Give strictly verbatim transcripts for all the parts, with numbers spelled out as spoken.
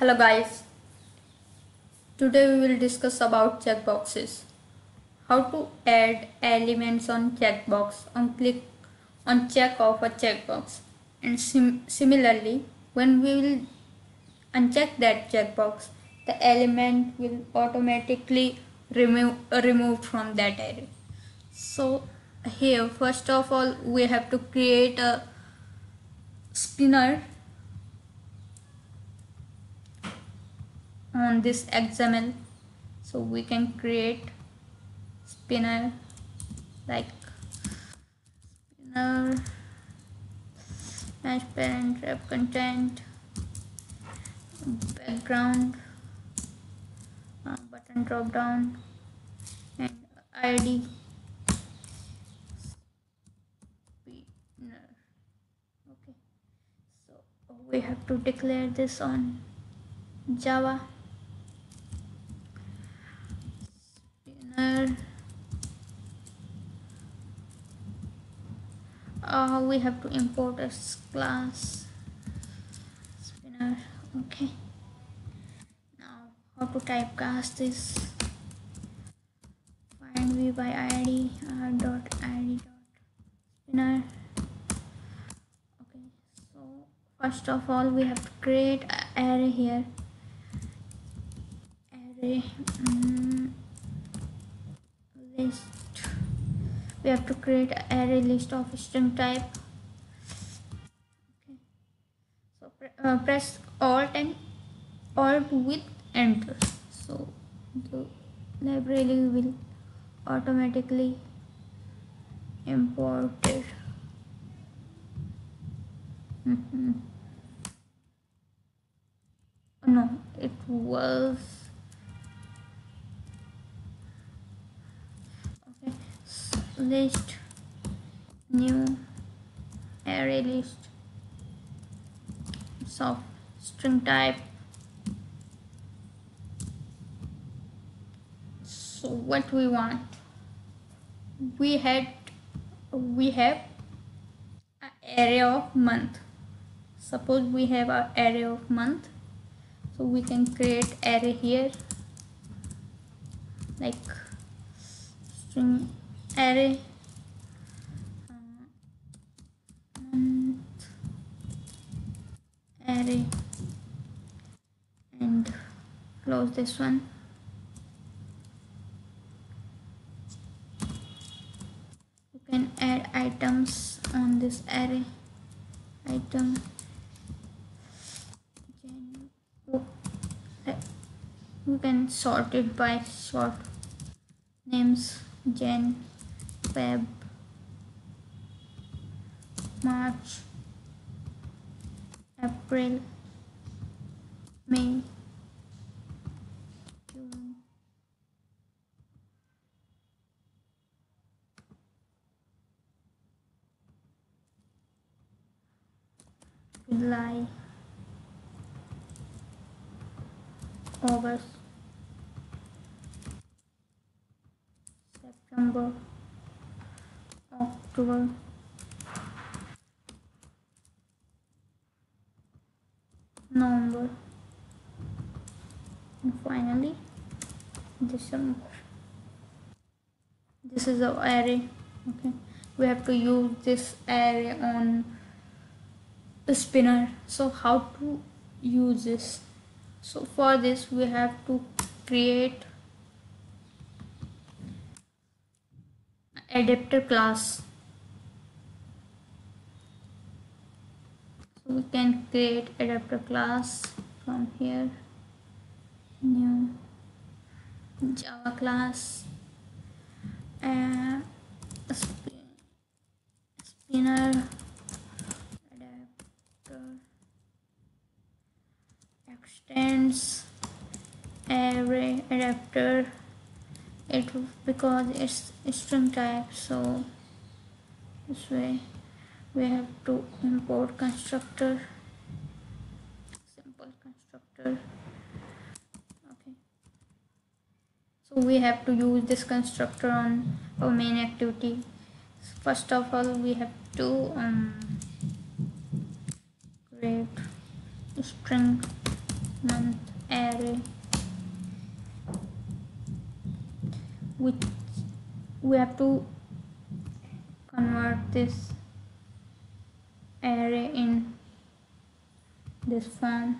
Hello guys, today we will discuss about checkboxes. How to add elements on checkbox on click on check of a checkbox, and sim similarly when we will uncheck that checkbox, the element will automatically remove uh, removed from that array. So here first of all we have to create a spinner on this X M L, so we can create spinner like spinner match parent wrap content background uh, button drop down and I D spinner. Okay, so we have to declare this on Java. Uh, we have to import a class spinner. Okay, now how to typecast this? Find v by id r dot id dot spinner. Okay, so first of all we have to create an array here. Array um, list. We have to create an array list of string type. Okay. So uh, press Alt and Alt with Enter. So the library will automatically import it. Mm-hmm. No, it was. List new array list so string type. So what we want, we had we have an array of month. Suppose we have an array of month, so we can create array here like string array uh, month array and close this one. You can add items on this array. Item you can sort it by sort names: Jan, Feb, March, April, May, June, July, August, September, October, November, and finally December. This is our array. Okay, we have to use this array on the spinner. So how to use this? So for this we have to create adapter class. So we can create adapter class from here. New Java class and uh, spinner adapter extends array adapter. It because it's string type, so this way we have to import constructor, simple constructor. Okay, so we have to use this constructor on our main activity. First of all we have to um, create string month to convert this array in this form,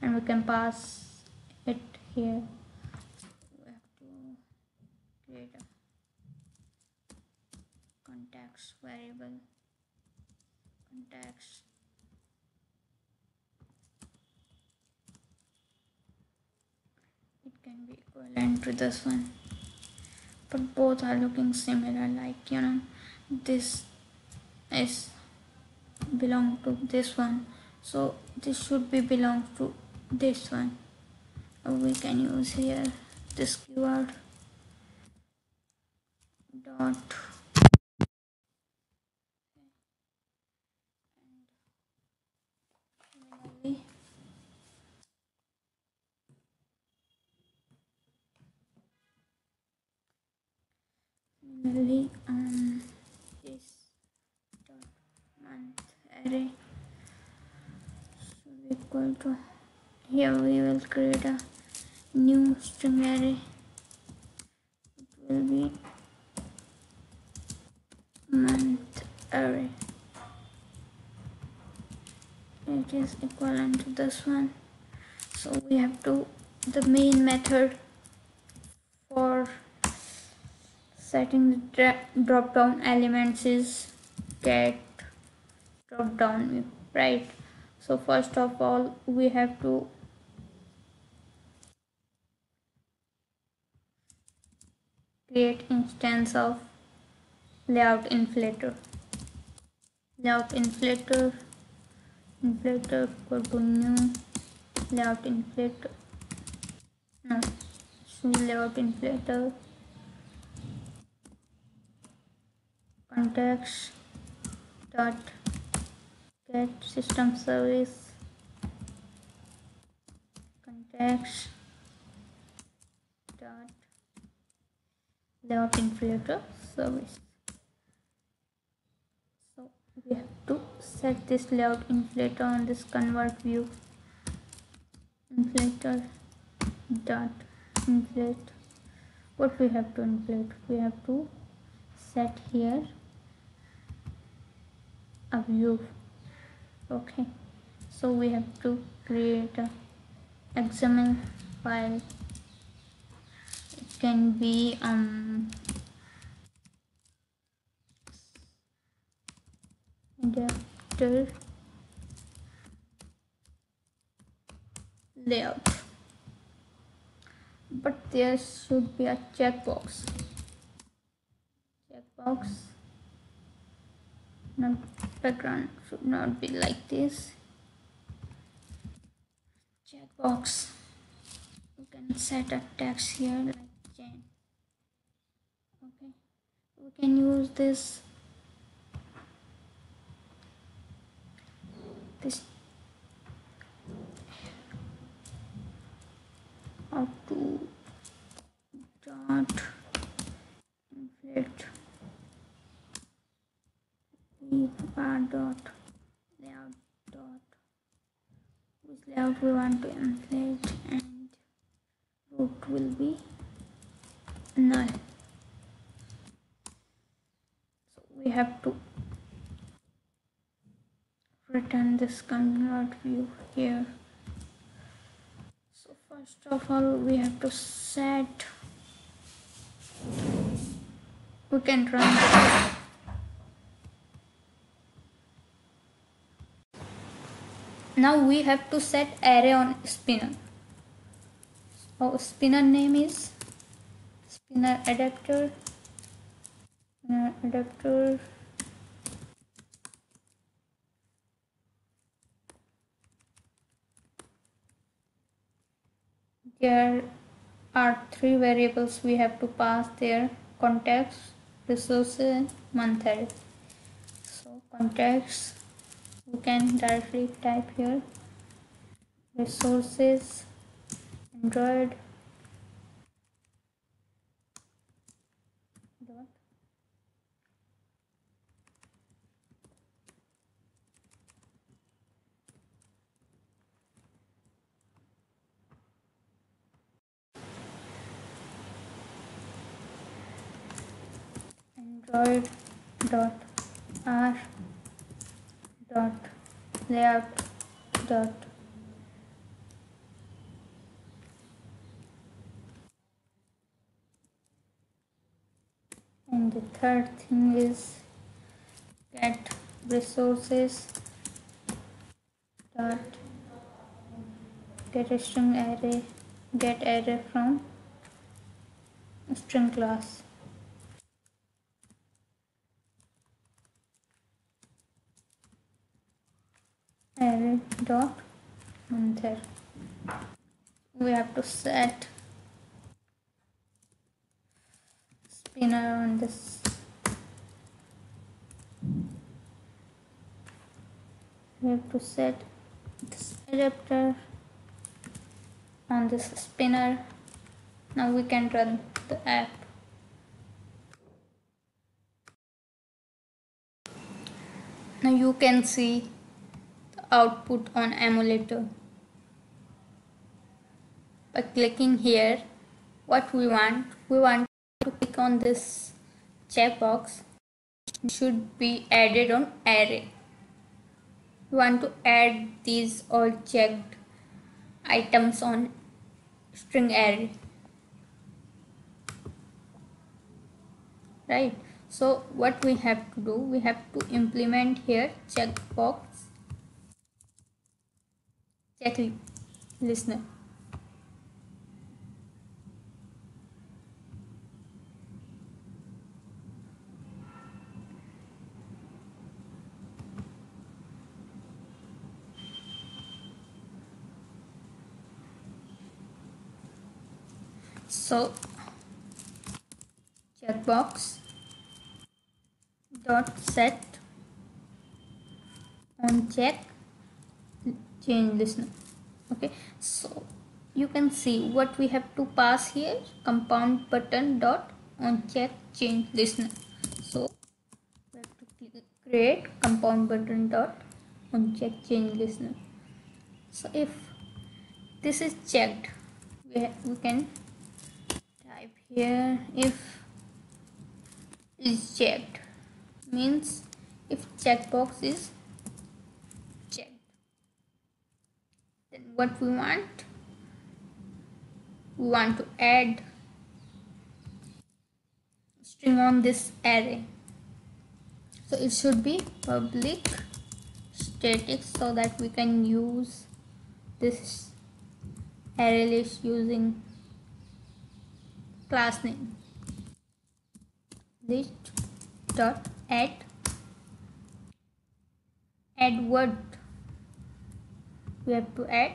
and we can pass it here. We have to create a context variable, context it can be equivalent to this one, but both are looking similar, like, you know, this is belong to this one, so this should be belong to this one. We can use here this keyword dot, and similarly um this dot month array should be equal to. Here we will create a new string array. It will be month array. It is equivalent to this one. So we have to the main method for setting the drop down elements is get drop down, right? So first of all we have to create instance of layout inflator. Layout inflator inflator go to new layout inflator. No, show layout inflator context dot get system service context dot layout inflator service. So we have to set this layout inflator on this convert view inflator dot inflate. What we have to inflate? We have to set here a view. Okay, so we have to create a X M L file. It can be um adapter layout, but there should be a checkbox. Checkbox not background should not be like this. Checkbox. We can set a text here like chain. Okay. We can use this this up to dot inflate bar dot layout dot which layout we want to inflate, and root will be null. So we have to return this convert view here. So first of all we have to set, we can run this. Now we have to set array on spinner. So spinner name is spinner adapter. Spinner adapter there are three variables we have to pass there: context, resources, month array. So context we can directly type here resources android dot dot dot r dot layout dot and the third thing is get resources dot get a string array get array from string class. Array dot and there we have to set spinner on this we have to set this adapter on this spinner. Now we can run the app. Now you can see the output on emulator. By clicking here, what we want, we want to click on this checkbox. It should be added on array. We want to add these all checked items on string array, right? So what we have to do, we have to implement here checkbox check listener. So checkbox dot set on check change listener. Okay, so you can see what we have to pass here, compound button dot on check change listener. So we have to create compound button dot on check change listener. So if this is checked, we, we can here if is checked, means if checkbox is checked, then what we want, we want to add string on this array. So it should be public static so that we can use this array list using class name list dot add add what we have to add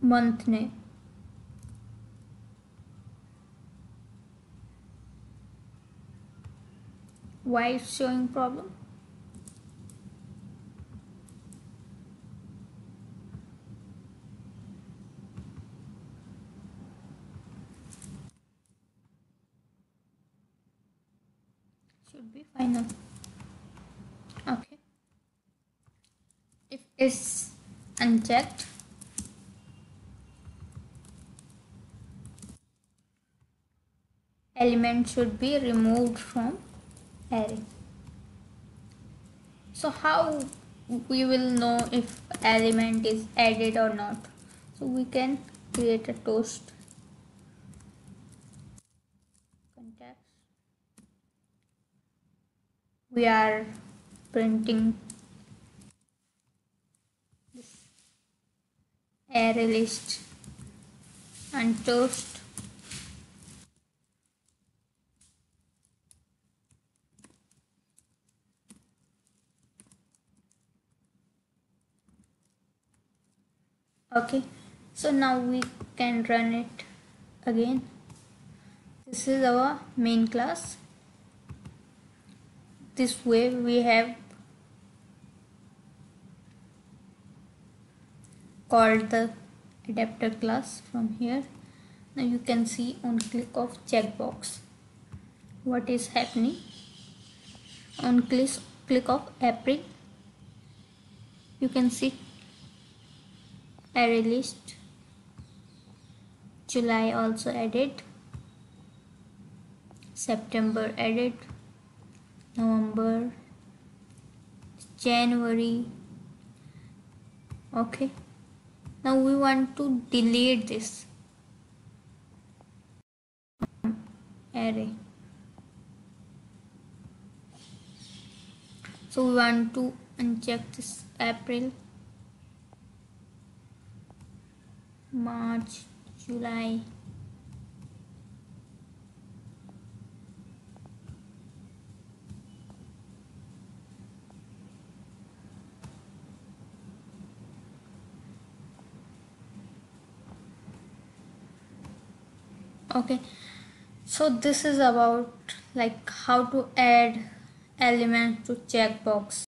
month name. Why it's showing problem? Be final. Okay, if it's unchecked, element should be removed from array. So how we will know if element is added or not? So we can create a toast context. We are printing this array list and toast. Okay, so now we can run it again. This is our main class. This way we have called the adapter class from here. Now you can see on click of checkbox what is happening. On click, click of April, you can see array list, July also added, September added, November, January. Okay, now we want to delete this array. So we want to uncheck this April, March, July, okay. So this is about like how to add elements to checkbox.